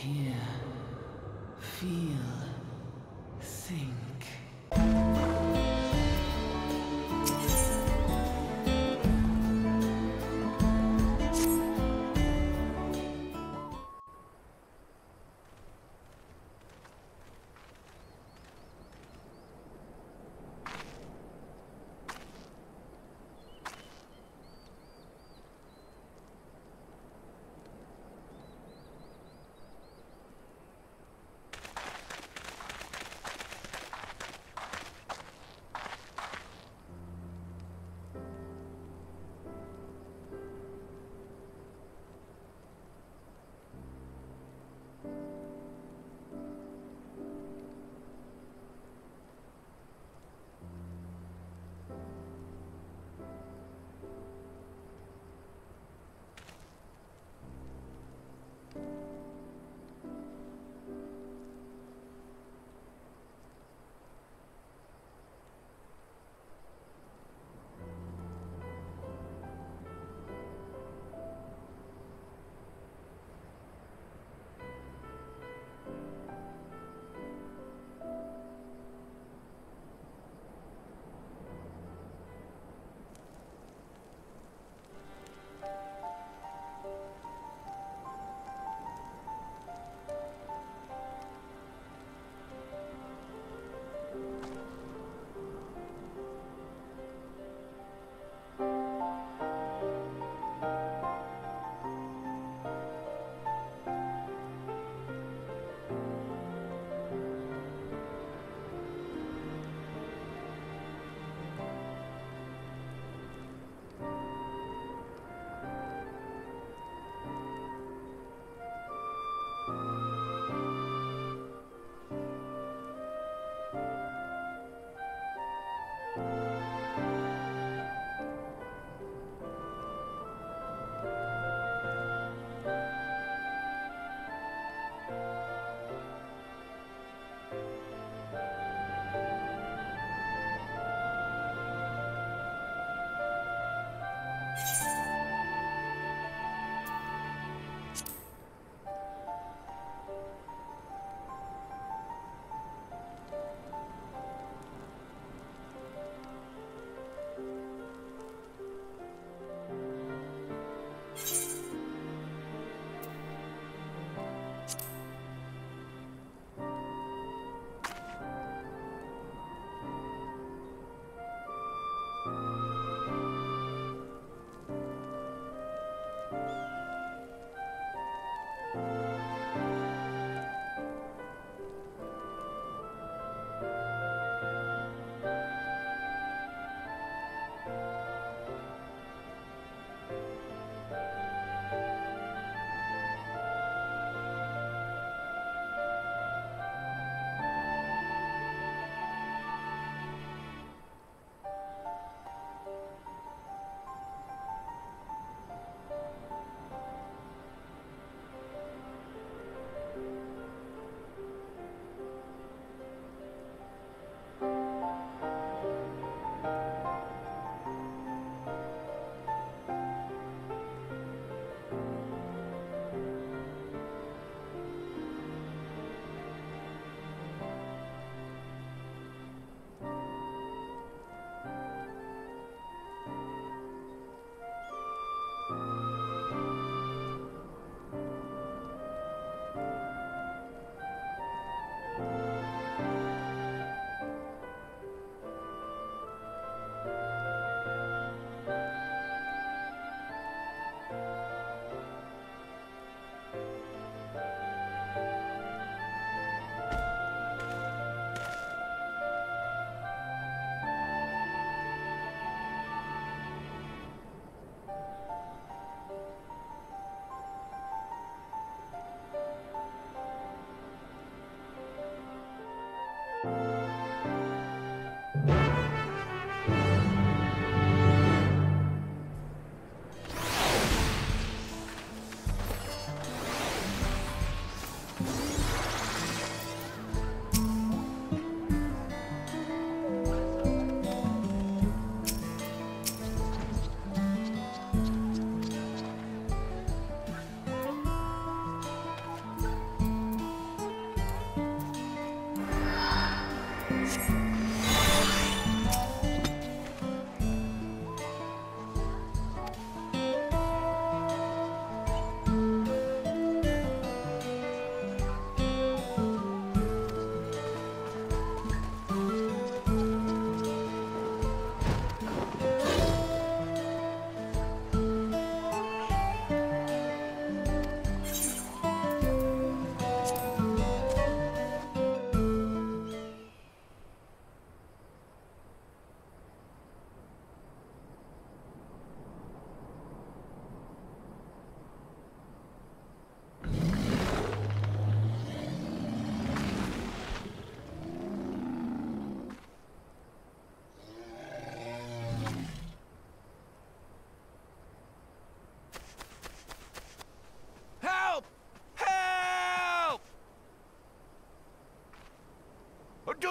Hear, feel, think.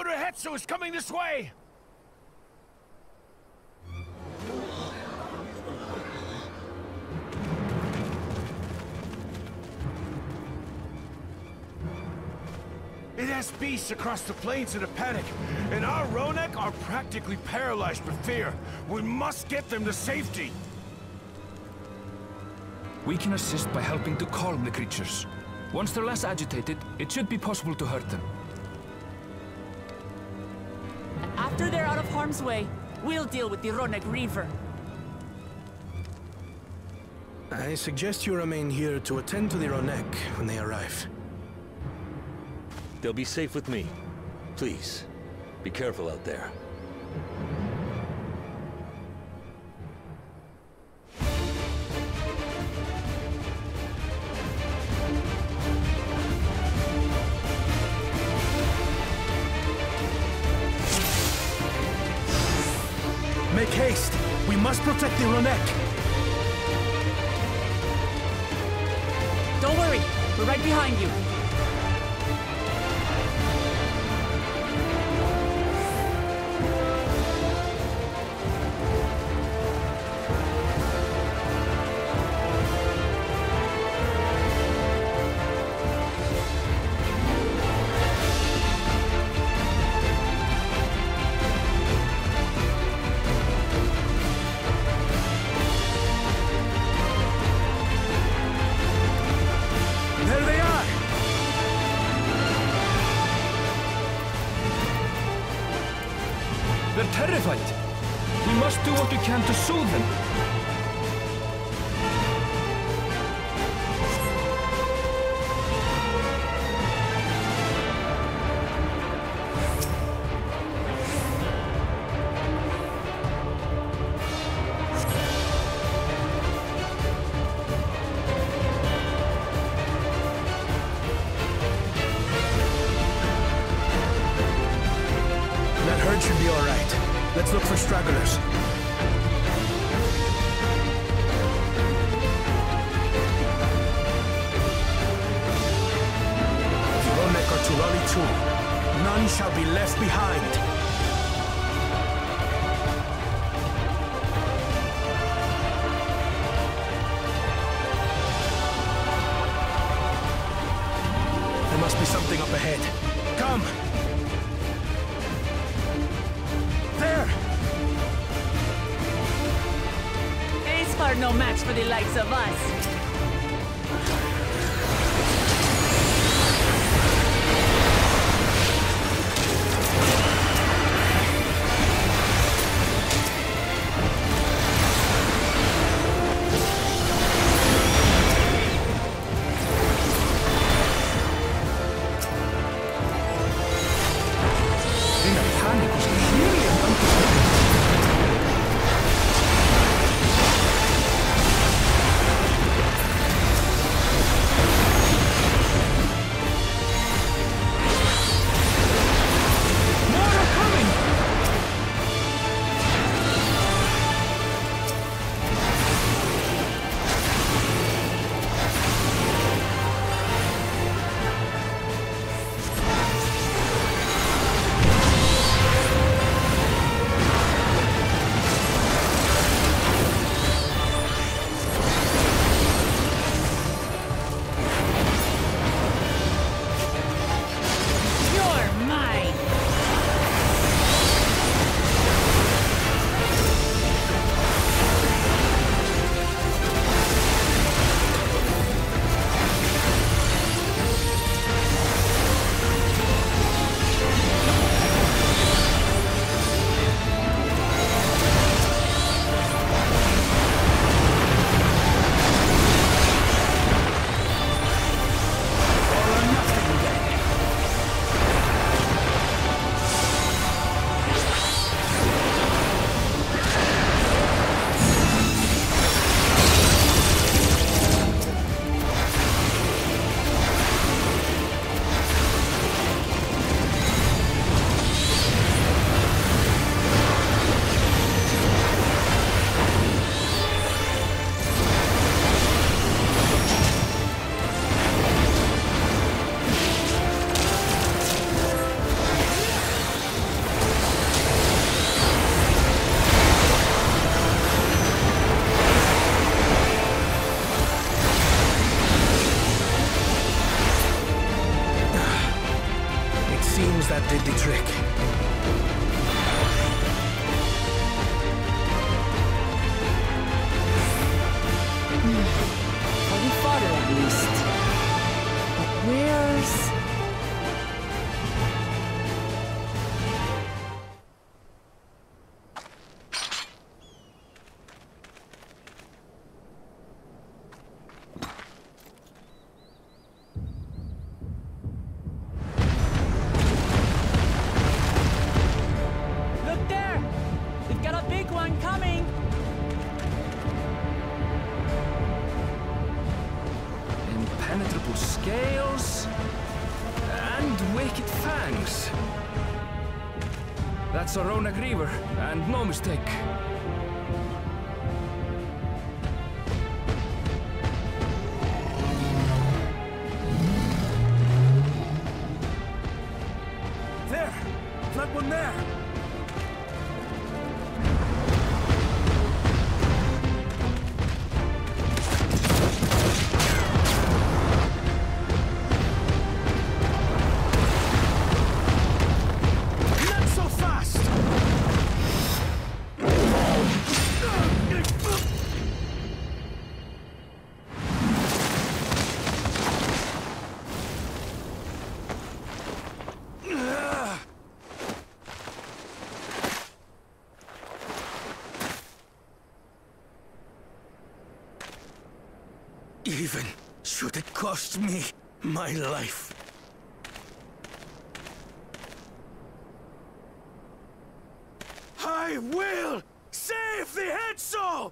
Tturuhhetso is coming this way! It has beasts across the plains in a panic, and our Rroneek are practically paralyzed with fear. We must get them to safety! We can assist by helping to calm the creatures. Once they're less agitated, it should be possible to hurt them. And after they're out of harm's way, we'll deal with the Rroneek Reaver. I suggest you remain here to attend to the Rroneek when they arrive. They'll be safe with me. Please, be careful out there. Make haste! We must protect the Rroneek! Don't worry, we're right behind you. They're terrified. We must do what we can to soothe them. That herd should be all right. Let's look for stragglers. The Rroneek are to rally too. None shall be left behind. There must be something up ahead. Come! Are no match for the likes of us. suppose that did the trick. Holy fodder, at least. But where's... That's a rroneek Reaver, and no mistake. There! That one there! Even should it cost me my life. I will save the Hetzel!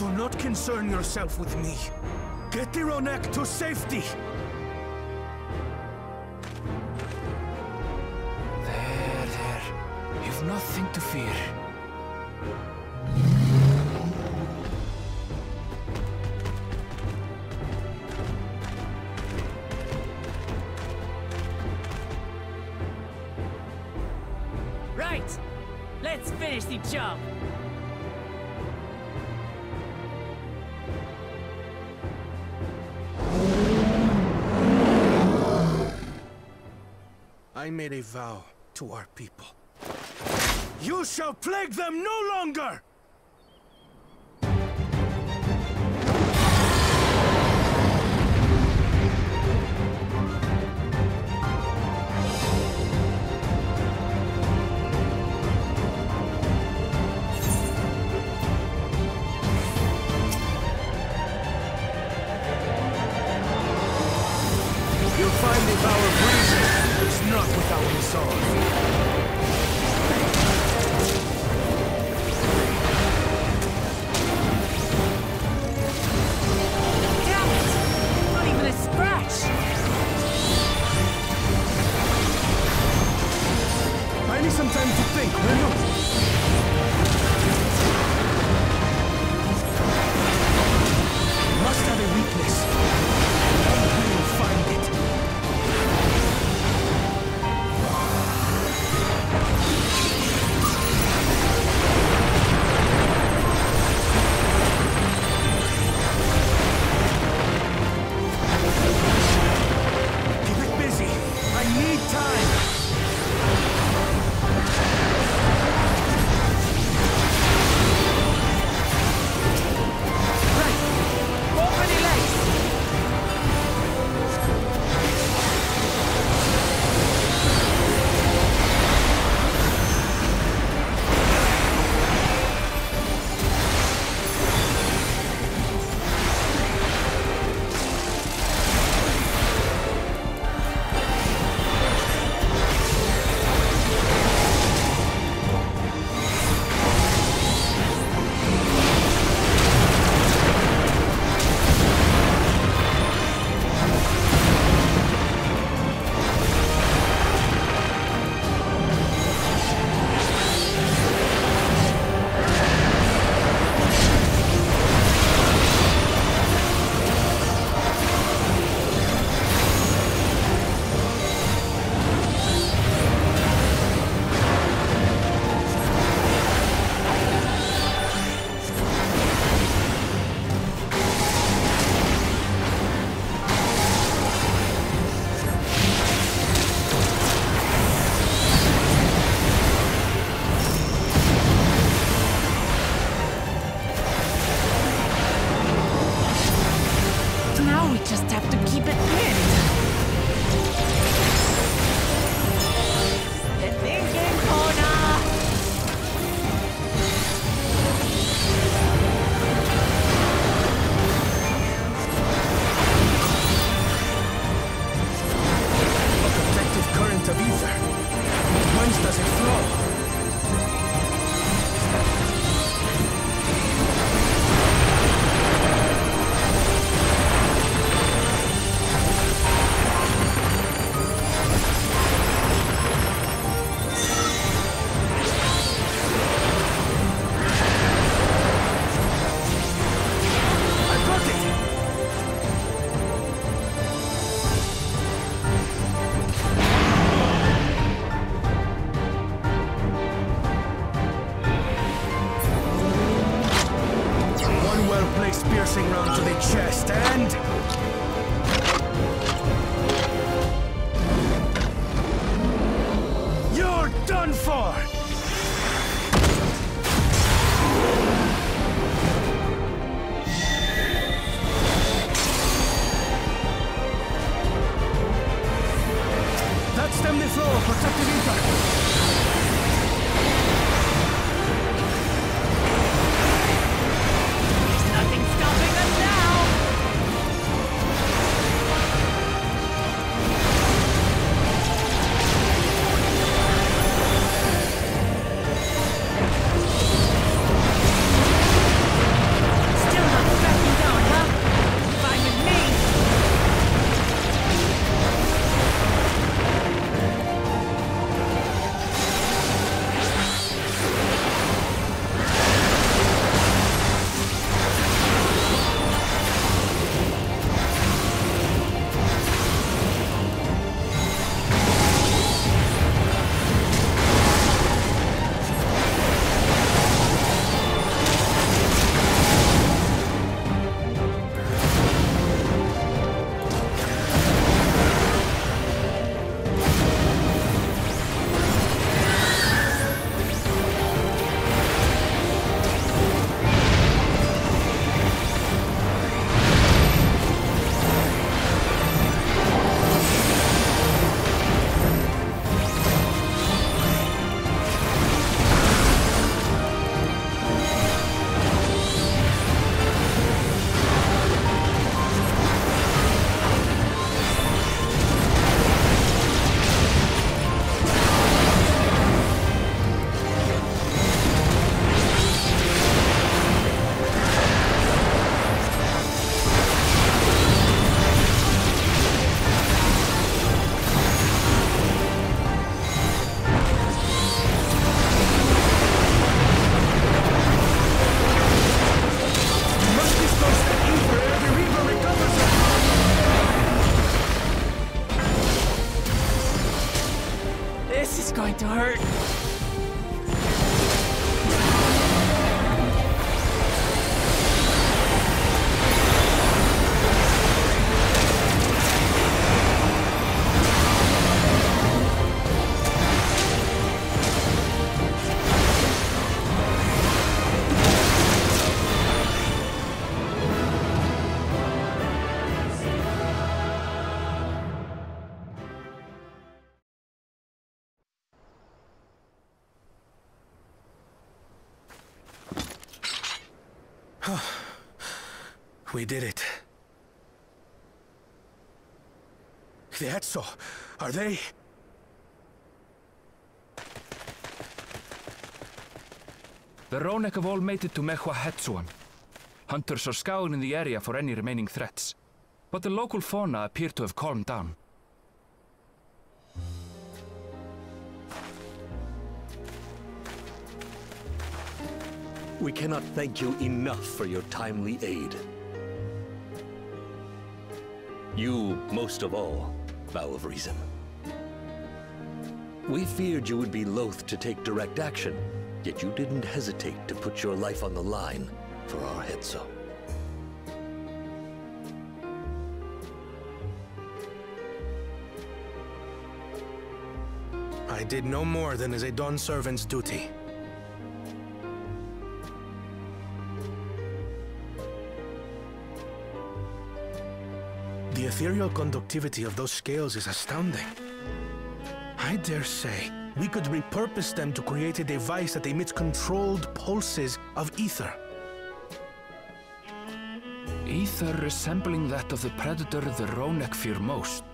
Do not concern yourself with me. Get the rroneek to safety! There, there. You've nothing to fear. Right! Let's finish the job! I made a vow to our people. You shall plague them no longer! You'll find the power of reason is not without resolve. place piercing round to the chest and... You're done for! That's them the flow, protective ether! We did it. The Hetzel, are they? The Rroneek have all made it to Mechwa Hetsuan. Hunters are scouring the area for any remaining threats, but the local fauna appear to have calmed down. We cannot thank you enough for your timely aid. You, most of all, Bow of Reason. We feared you would be loath to take direct action, yet you didn't hesitate to put your life on the line for our Hetzel. I did no more than is a Dawn Servant's duty. The ethereal conductivity of those scales is astounding. I dare say we could repurpose them to create a device that emits controlled pulses of ether. Ether resembling that of the predator the Rroneek fear most.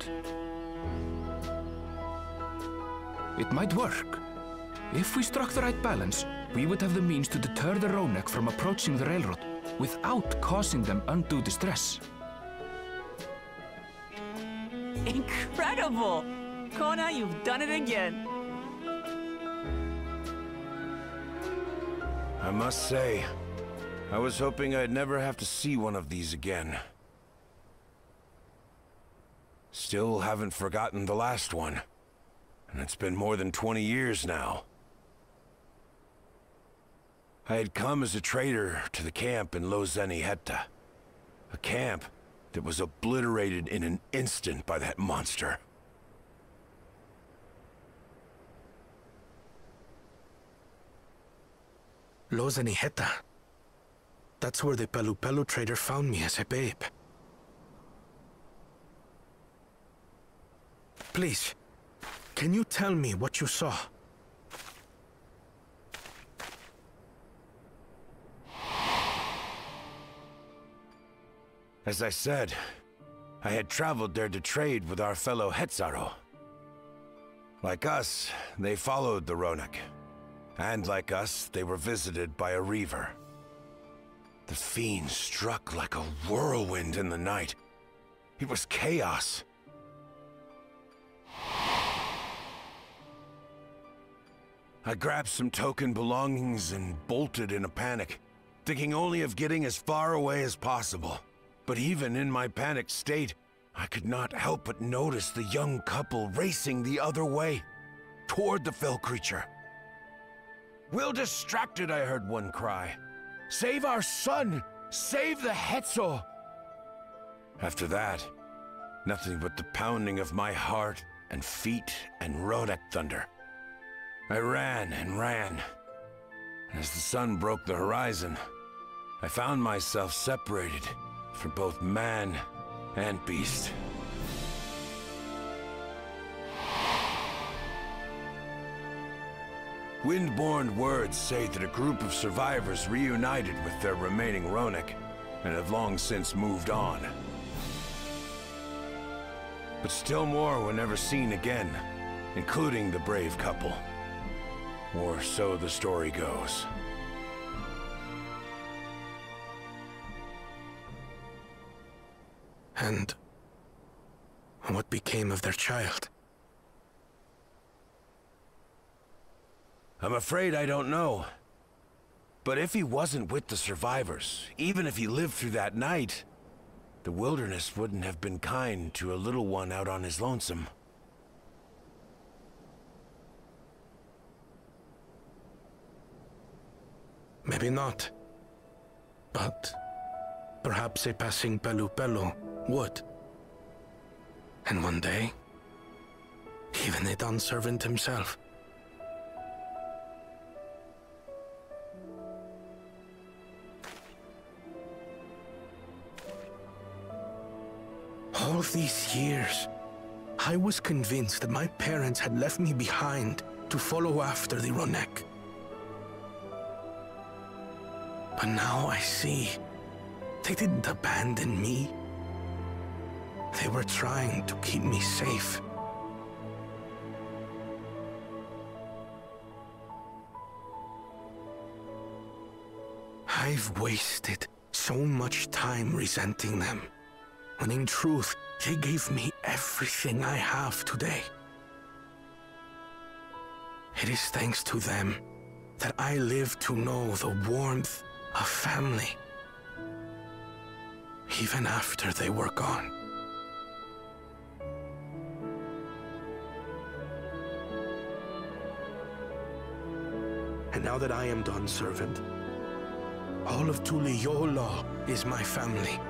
It might work. If we struck the right balance, we would have the means to deter the Rroneek from approaching the railroad without causing them undue distress. Incredible! Kona, you've done it again. I must say, I was hoping I'd never have to see one of these again. Still haven't forgotten the last one. And it's been more than 20 years now. I had come as a trader to the camp in Lozanihetta, a camp that was obliterated in an instant by that monster. Lozanihetta. That's where the Pelu-Pelu trader found me as a babe. Please, can you tell me what you saw? As I said, I had traveled there to trade with our fellow Hetzaro. Like us, they followed the Rroneek. And like us, they were visited by a Reaver. The fiend struck like a whirlwind in the night. It was chaos. I grabbed some token belongings and bolted in a panic, thinking only of getting as far away as possible. But even in my panicked state, I could not help but notice the young couple racing the other way, toward the fell creature. "We're distracted," I heard one cry. "Save our son! Save the Hetzel!" After that, nothing but the pounding of my heart and feet and Rroneek thunder. I ran and ran. As the sun broke the horizon, I found myself separated from both man and beast. Windborne words say that a group of survivors reunited with their remaining Rroneek and have long since moved on. But still more were never seen again, including the brave couple. Or so the story goes. And what became of their child? I'm afraid I don't know. But if he wasn't with the survivors, even if he lived through that night, the wilderness wouldn't have been kind to a little one out on his lonesome. Maybe not. But perhaps a passing Pelu-Pelu would. And one day, even a dumb servant himself. All these years, I was convinced that my parents had left me behind to follow after the Rroneek. But now I see, they didn't abandon me. They were trying to keep me safe. I've wasted so much time resenting them, when in truth, they gave me everything I have today. It is thanks to them that I live to know the warmth of family, even after they were gone. And now that I am done, servant, all of Tuliyollal is my family.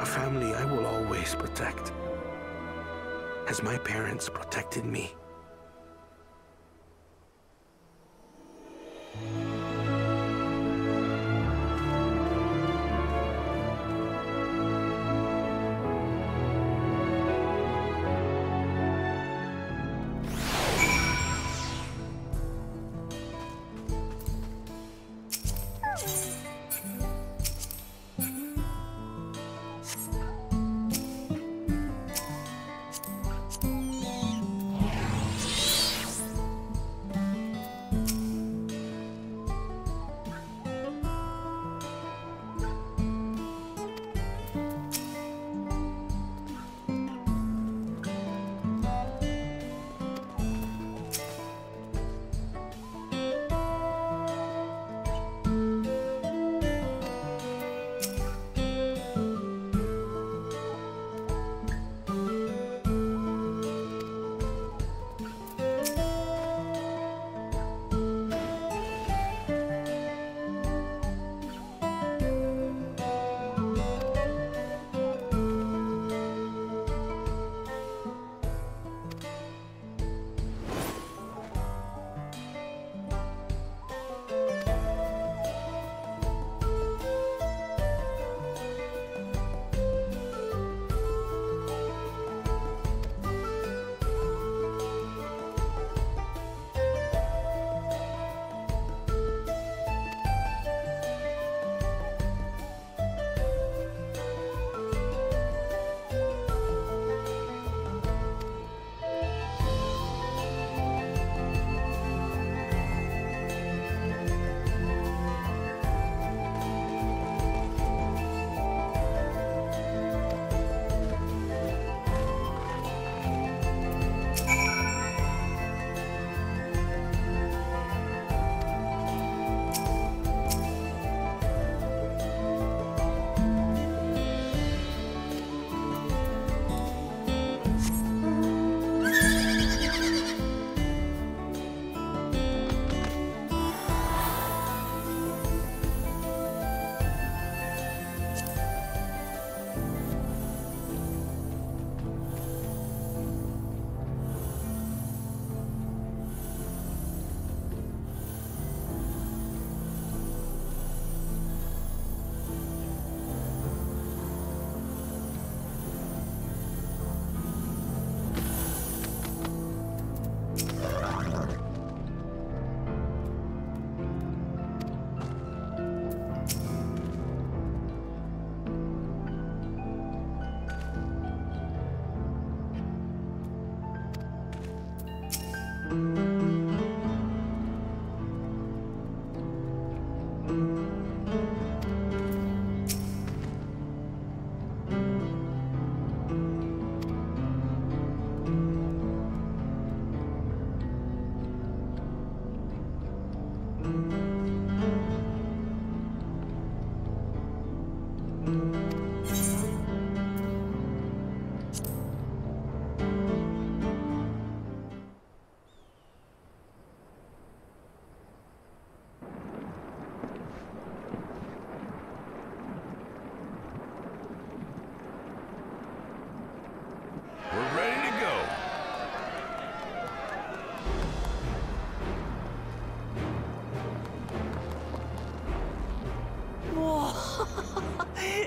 A family I will always protect, as my parents protected me.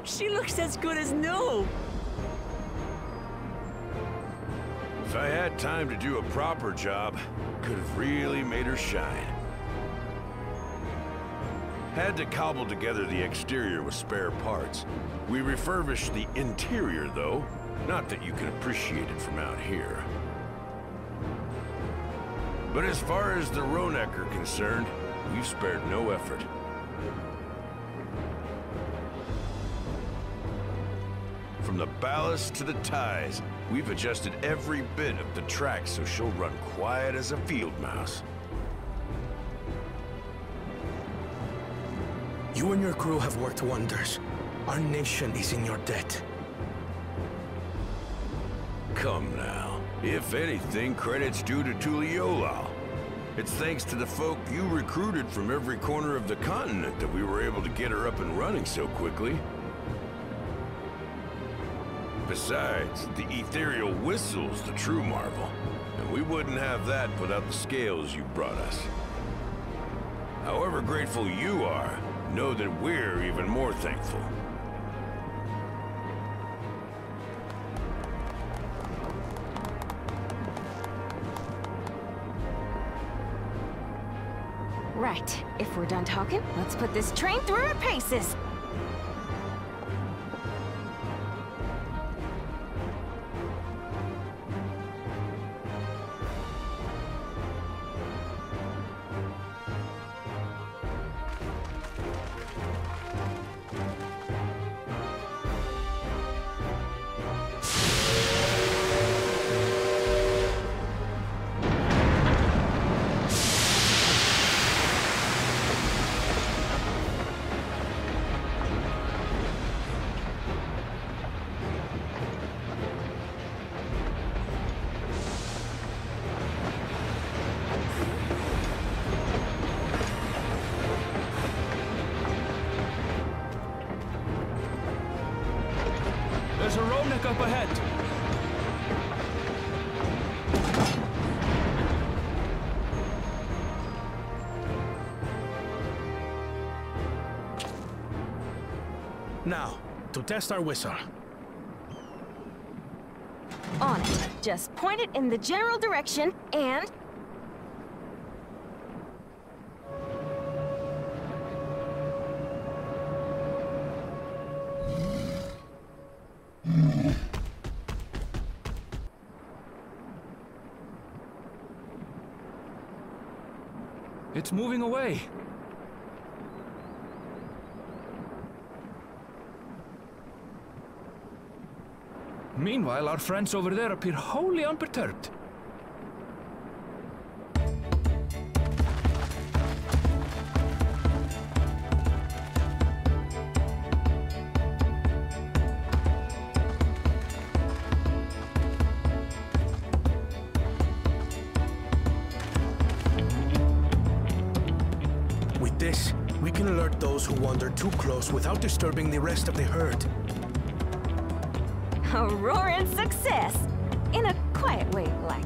She looks as good as new. If I had time to do a proper job, could have really made her shine. Had to cobble together the exterior with spare parts. We refurbished the interior, though. Not that you can appreciate it from out here. But as far as the Rroneek are concerned, we've spared no effort. From the ballast to the ties, we've adjusted every bit of the track so she'll run quiet as a field mouse. You and your crew have worked wonders. Our nation is in your debt. Come now. If anything, credit's due to Tuliyollal. It's thanks to the folk you recruited from every corner of the continent that we were able to get her up and running so quickly. Besides, the ethereal whistle's the true marvel, and we wouldn't have that without the scales you brought us. However grateful you are, know that we're even more thankful. Right, if we're done talking, let's put this train through our paces. There's a Rroneek up ahead. Now, to test our whistle. On it. Just point it in the general direction and... It's moving away. Meanwhile, our friends over there appear wholly unperturbed. Who wander too close without disturbing the rest of the herd. A roaring success! In a quiet way, like.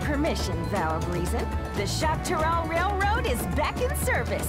Permission, thou of reason. The Shaaloani Railroad is back in service.